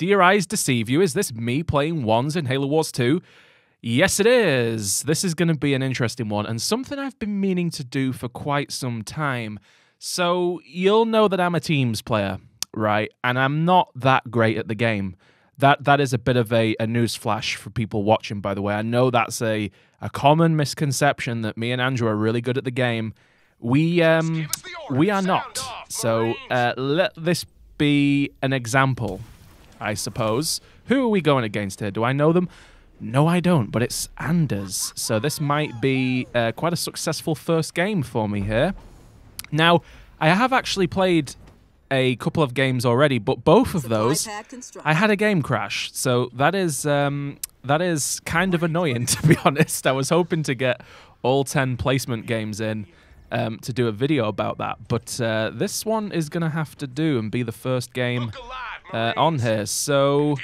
Do your eyes deceive you? Is this me playing ones in Halo Wars 2? Yes, it is. This is going to be an interesting one and something I've been meaning to do for quite some time. So you'll know that I'm a teams player, right? And I'm not that great at the game. That is a bit of a news flash for people watching, by the way. I know that's a common misconception that me and Andrew are really good at the game. We are not. So let this be an example, I suppose. Who are we going against here? Do I know them? No, I don't, but it's Anders. So this might be quite a successful first game for me here. Now, I have actually played a couple of games already, but both of those, I had a game crash. So that is kind of annoying, to be honest. I was hoping to get all 10 placement games in to do a video about that. But this one is going to have to do and be the first game on here. So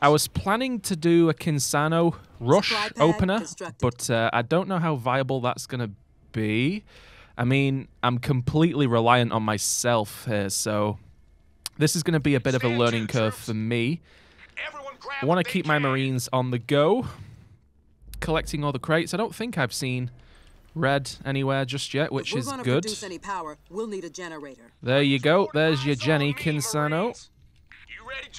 I was planning to do a Kinsano Rush opener, but I don't know how viable that's going to be. I mean, I'm completely reliant on myself here, so this is going to be a bit of a learning curve for me. I want to keep my Marines on the go, collecting all the crates. I don't think I've seen red anywhere just yet, which is good. Any power, we'll need a generator. There you go. There's your Jenny, Kinsano.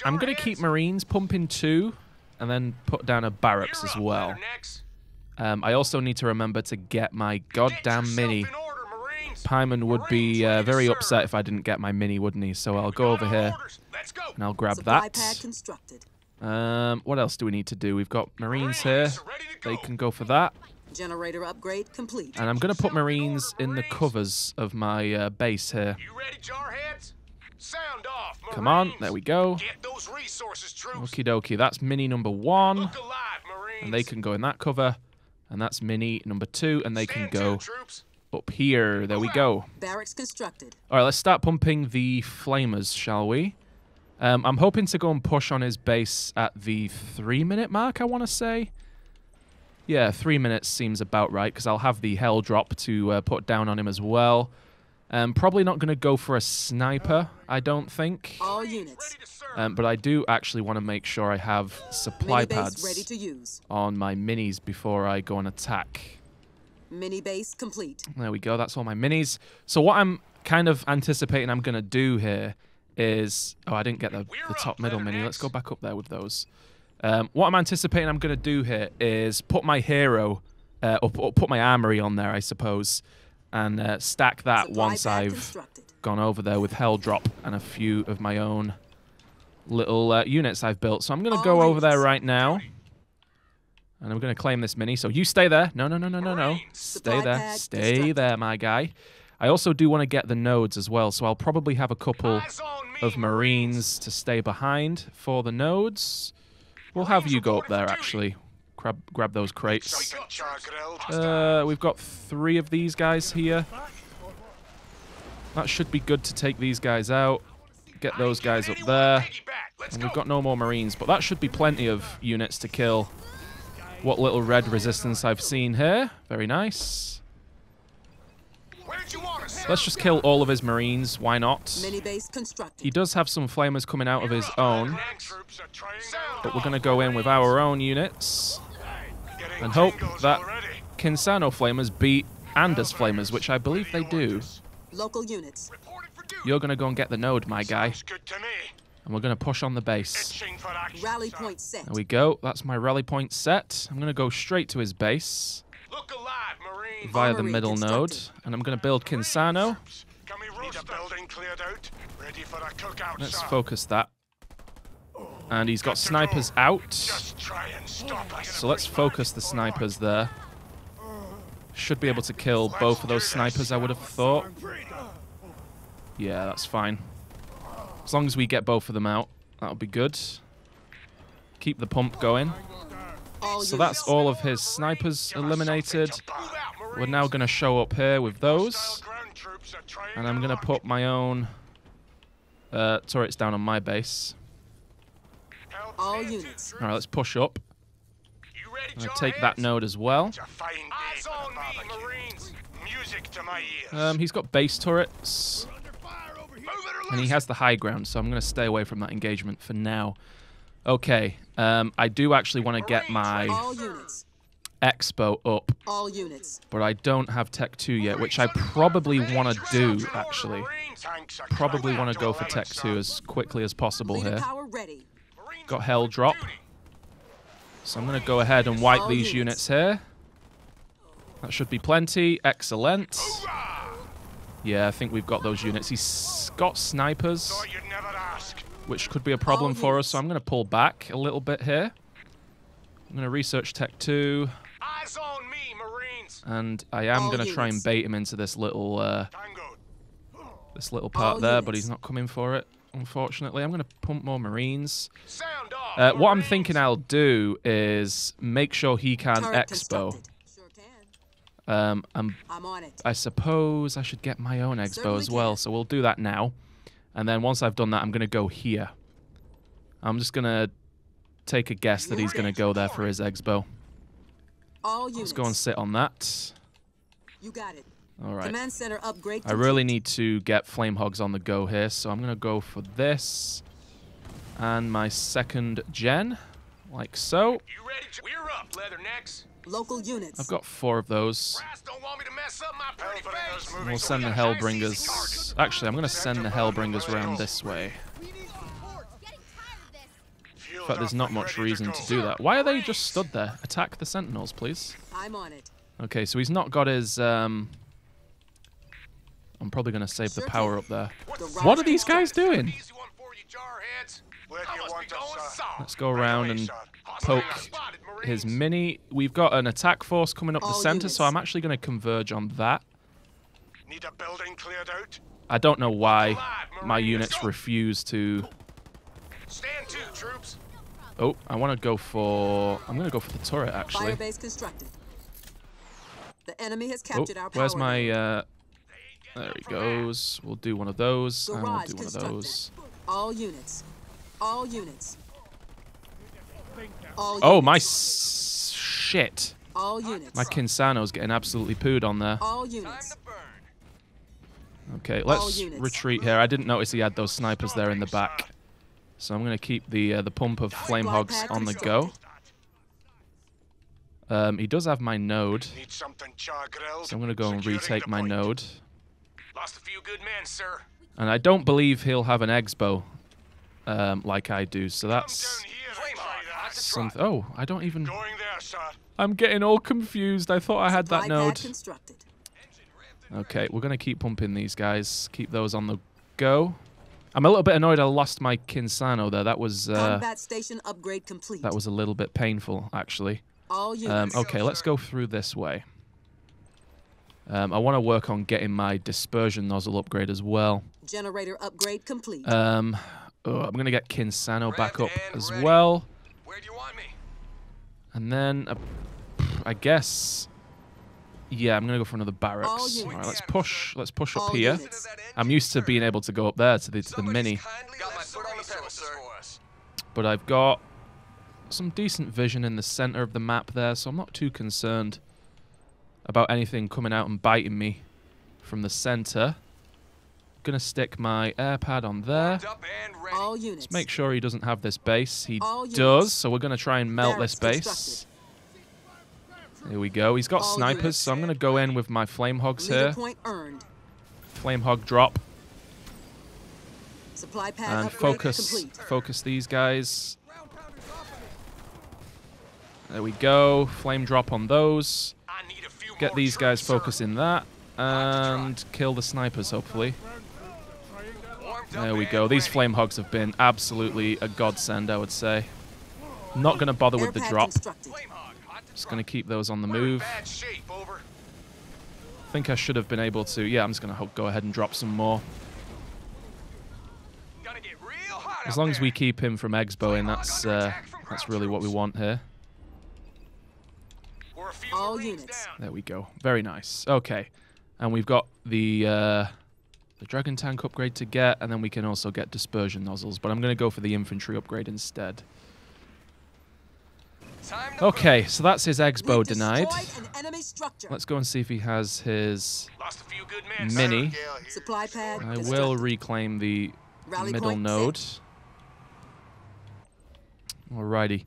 I'm going to keep Marines pumping too, and then put down a barracks as well. I also need to remember to get my goddamn Mini. Pyman would be very upset if I didn't get my Mini, wouldn't he? So I'll go over here and I'll grab that. What else do we need to do? We've got Marines here. They can go for that. Generator upgrade complete. And I'm going to put Marines in the covers of my base here. Come on, there we go. Okie dokie, that's Mini number one. And they can go in that cover. And that's Mini number two, and they can go up here. There we go. Barracks constructed. All right, let's start pumping the flamers, shall we? I'm hoping to go and push on his base at the 3-minute mark, I want to say. Yeah, 3 minutes seems about right, because I'll have the Hell Drop to put down on him as well. Probably not going to go for a sniper, I don't think. All units. But I do actually want to make sure I have supply pads ready to use on my minis before I go and attack. Mini base complete. There we go. That's all my minis. So what I'm kind of anticipating I'm going to do here is... Oh, I didn't get the top middle mini. Let's go back up there with those. What I'm anticipating I'm going to do here is put my hero... or put my armory on there, I suppose. And stack that once I've gone over there with Hell Drop and a few of my own little units I've built. So I'm going to go over there right now. And I'm going to claim this Mini. So you stay there. No, no, no, no, no, no. Stay there. Stay there, my guy. I also do want to get the nodes as well. So I'll probably have a couple of Marines to stay behind for the nodes. We'll have you go up there, actually. Grab those crates. We've got 3 of these guys here. That should be good to take these guys out. Get those guys up there. And we've got no more Marines, but that should be plenty of units to kill. What little red resistance I've seen here. Very nice. Let's just kill all of his Marines. Why not? He does have some flamers coming out of his own. But we're going to go in with our own units. And hope that Kinsano flamers beat Anders flamers, which I believe they do. Local units. You're going to go and get the node, my guy. And we're going to push on the base. Rally point set. There we go. That's my rally point set. I'm going to go straight to his base. Look alive, Marine. Via the middle node. And I'm going to build Kinsano. Let's focus that. And he's got snipers out. So let's focus the snipers there. Should be able to kill both of those snipers, I would have thought. Yeah, that's fine. As long as we get both of them out, that'll be good. Keep the pump going. So that's all of his snipers eliminated. We're now going to show up here with those. And I'm going to put my own turrets down on my base. All units. All right, let's push up. I'm going to take that node as well. He's got base turrets. and he has the high ground, so I'm going to stay away from that engagement for now. Okay, I do actually want to get my expo up, but I don't have Tech 2 yet, which I probably want to do, actually. Probably want to go for Tech 2 as quickly as possible here. Got Hell Drop. So I'm going to go ahead and wipe these units here. That should be plenty. Excellent. Yeah, I think we've got those units. He's got snipers, which could be a problem for us, so I'm going to pull back a little bit here. I'm going to research Tech 2. Eyes on me, Marines. And I am going to try and bait him into this little part there, but he's not coming for it, unfortunately. I'm going to pump more Marines. What I'm thinking I'll do is make sure he can expo. I'm on it. I suppose I should get my own expo as well, so we'll do that now. And then once I've done that, I'm going to go here. I'm just going to take a guess that he's going to go there for his expo. Let's go and sit on that. You got it. All right. Command center upgrade. I really need to get Flame Hogs on the go here, so I'm going to go for this and my second gen, like so. You ready? We're up, Leathernecks. Local units. I've got 4 of those. We'll send the Hellbringers. Actually, I'm going to send the Hellbringers round this way. In fact, there's not much reason to do that. Why are they just stood there? Attack the Sentinels, please. I'm on it. Okay, so he's not got his... I'm probably going to save the power up there. What are these guys doing? Let's go around and poke his mini. We've got an attack force coming up the center, so I'm actually going to converge on that. Need a building cleared out. I don't know why my units refuse to... Stand to, troops. Oh, I want to go for... I'm going to go for the turret, actually. Firebase constructed. The enemy has captured our power. Where's my... there he goes. We'll do one of those, and we'll do one of those. All units. All units. Oh, my shit. All units. My Kinsano's getting absolutely pooed on there. All units. Okay, let's retreat here. I didn't notice he had those snipers there in the back. So I'm going to keep the pump of Flame Hogs on the go. He does have my node. So I'm going to go and retake my node. Lost a few good men, sir. And I don't believe he'll have an expo like I do, so that's... something. Oh, I don't even... I'm getting all confused. I thought I had that node. Okay, we're going to keep pumping these guys. Keep those on the go. I'm a little bit annoyed I lost my Kinsano there. That was... combat station upgrade complete. That was a little bit painful, actually. Okay, let's go through this way. I want to work on getting my dispersion nozzle upgrade as well. Generator upgrade complete. I'm going to get Kinsano back up as well. Where do you want me? And then, I guess... Yeah, I'm going to go for another barracks. All right, let's push up here. I'm used to being able to go up there to the mini. But I've got some decent vision in the center of the map there, so I'm not too concerned about anything coming out and biting me from the center. I'm going to stick my air pad on there. Let's make sure he doesn't have this base. He does, so we're going to try and melt this base. Here we go. He's got snipers, so I'm going to go in with my Flame Hogs here. Flame Hog drop. And focus these guys. There we go. Flame drop on those. Get these guys focusing that. And kill the snipers, hopefully. There we go. These Flame Hogs have been absolutely a godsend, I would say. Not going to bother with the drop. Just going to keep those on the move. I think I should have been able to... Yeah, I'm just going to go ahead and drop some more. As long as we keep him from expoing, that's really what we want here. There we go. Very nice. Okay. And we've got the Dragon Tank upgrade to get, and then we can also get dispersion nozzles. But I'm going to go for the infantry upgrade instead. Okay, so that's his expo denied. Let's go and see if he has his mini. I will reclaim the middle node. Alrighty.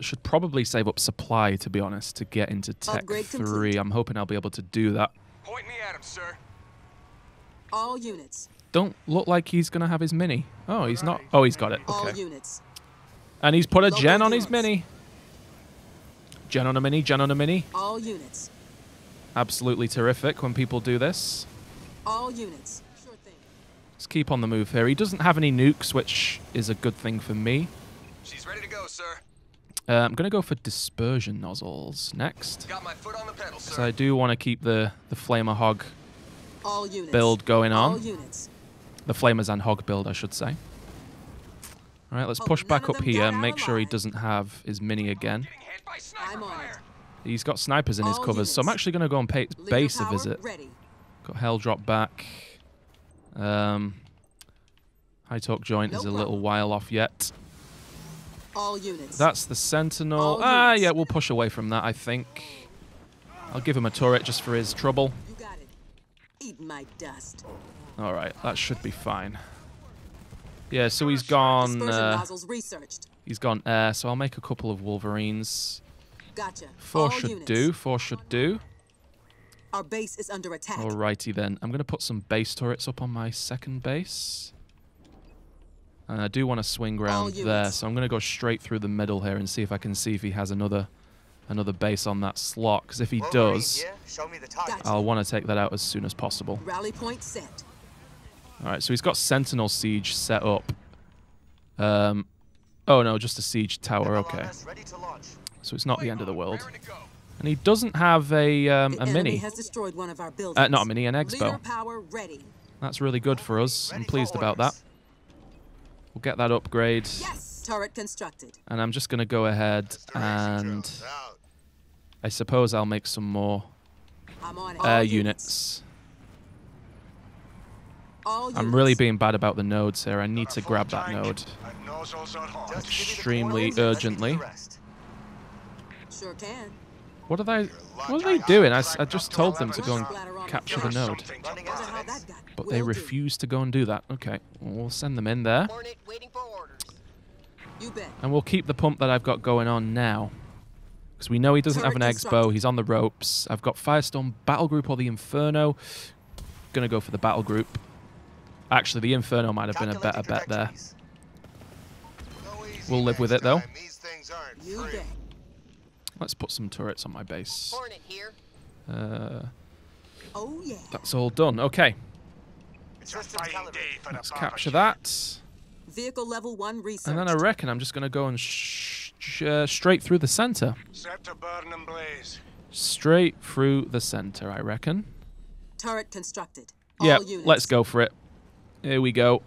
Should probably save up supply, to be honest, to get into Tech 3. I'm hoping I'll be able to do that. Point me at him, sir. All units. Don't look like he's going to have his mini. Oh, he's not. Oh, he's got it. Okay. All units. And he's put a gen on his mini. Gen on a mini, gen on a mini. All units. Absolutely terrific when people do this. All units. Sure thing. Let's keep on the move here. He doesn't have any nukes, which is a good thing for me. She's ready to go, sir. I'm going to go for dispersion nozzles next. Got my foot on the pedal, sir. So I do want to keep the Flamer Hog build going on. All units. The Flamers and Hog build, I should say. All right, let's push back up here and make sure he doesn't have his mini again. He's got snipers in his covers, so I'm actually going to go and pay its base a visit. Got Hell Drop back. High Torque Joint is a little while off yet. That's the Sentinel. Ah, yeah, we'll push away from that, I think. I'll give him a turret just for his trouble. All right, that should be fine. Yeah, so he's gone air, so I'll make a couple of Wolverines. Gotcha. Four should do. Our base is under attack. Alrighty then. I'm going to put some base turrets up on my second base. And I do want to swing around there, so I'm going to go straight through the middle here and see if I can see if he has another base on that slot. Because if he does, I'll want to take that out as soon as possible. Rally point set. Alright, so he's got Sentinel Siege set up. Oh no, just a Siege Tower, okay. So it's not the end of the world. And he doesn't have a mini. Not a mini, an expo. That's really good for us. I'm pleased about that. We'll get that upgrade. And I'm just going to go ahead and I suppose I'll make some more air units. I'm really being bad about the nodes here. I need to grab that node extremely urgently. What are they doing? I just told them to go and capture the node, but they refuse to go and do that. Okay, we'll send them in there, and we'll keep the pump that I've got going on now, because we know he doesn't have an expo. He's on the ropes. I've got Firestorm Battle Group or the Inferno. Gonna go for the Battle Group. Actually, the Inferno might have been a better bet there. We'll live with it, though. Let's put some turrets on my base. That's all done. Okay. Let's capture that. And then I reckon I'm just going to go and straight through the center. Straight through the center, I reckon. Turret constructed. Yeah, let's go for it. Here we go.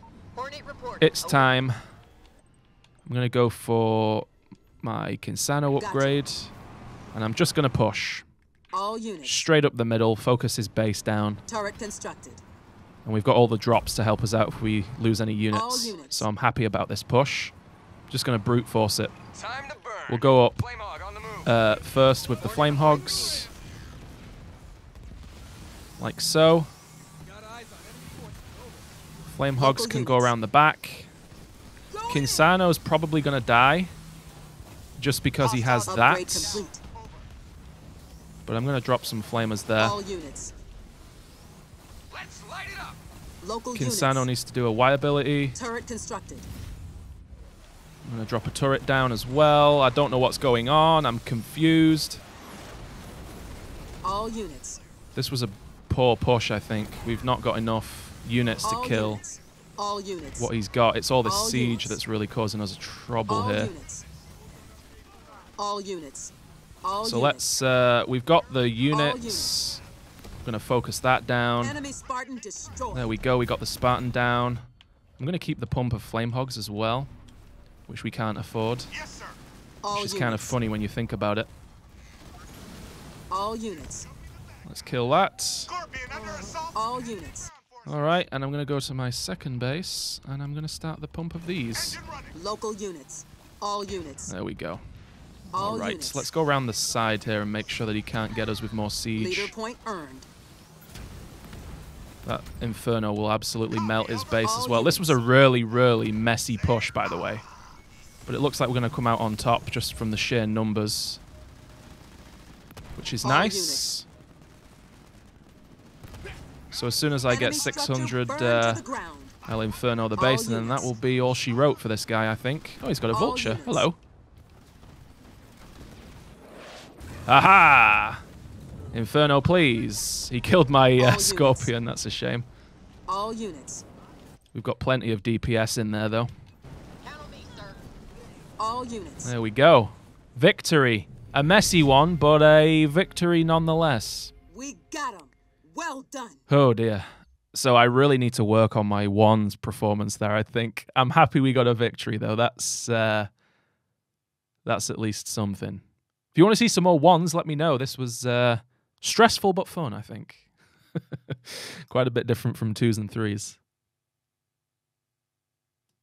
It's time. I'm going to go for my Kinsano upgrade. And I'm just going to push. All units. Straight up the middle. Focus his base down. Turret constructed. And we've got all the drops to help us out if we lose any units. All units. So I'm happy about this push. Just going to brute force it. Time to burn. We'll go up first with the Flame Hogs. Like so. Flame Hogs can go around the back. Kinsano's probably going to die just because he has that. But I'm going to drop some Flamers there. Kinsano needs to do a Y ability. I'm going to drop a turret down as well. I don't know what's going on. I'm confused. All units. This was a poor push, I think. We've not got enough units to kill what he's got. It's all this siege that's really causing us trouble here. So let's... we've got the units. I'm going to focus that down. There we go. We got the Spartan down. I'm going to keep the pump of Flame Hogs as well, which we can't afford. Which is kind of funny when you think about it. All units. Let's kill that. Scorpion under assault. All units. All right, and I'm going to go to my second base, and I'm going to start the pump of these. Local units. All units. There we go. All right, so let's go around the side here and make sure that he can't get us with more siege. Leader point earned. That Inferno will absolutely melt his base as well. This was a really, really messy push, by the way. But it looks like we're going to come out on top just from the sheer numbers, which is nice. So as soon as I get 600, I'll Inferno the base, and then that will be all she wrote for this guy, I think. Oh, he's got a Vulture. Hello. Aha! Inferno, please. He killed my Scorpion. That's a shame. All units. We've got plenty of DPS in there, though. All units. There we go. Victory. A messy one, but a victory nonetheless. We got him. Well done. Oh, dear. So I really need to work on my one's performance there, I think. I'm happy we got a victory, though. That's at least something. If you want to see some more ones, let me know. This was stressful but fun, I think. Quite a bit different from twos and threes.